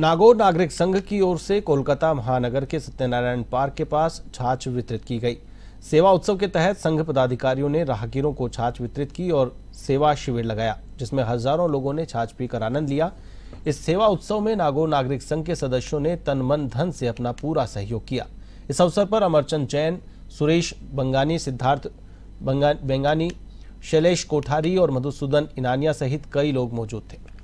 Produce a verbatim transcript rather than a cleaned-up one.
नागौर नागरिक संघ की ओर से कोलकाता महानगर के सत्यनारायण पार्क के पास छाछ वितरित की गई। सेवा उत्सव के तहत संघ पदाधिकारियों ने राहगीरों को छाछ वितरित की और सेवा शिविर लगाया, जिसमें हजारों लोगों ने छाछ पीकर आनंद लिया। इस सेवा उत्सव में नागौर नागरिक संघ के सदस्यों ने तन मन धन से अपना पूरा सहयोग किया। इस अवसर पर अमरचंद जैन, सुरेश बंगानी, सिद्धार्थ बंगानी, शैलेश कोठारी और मधुसूदन इनानिया सहित कई लोग मौजूद थे।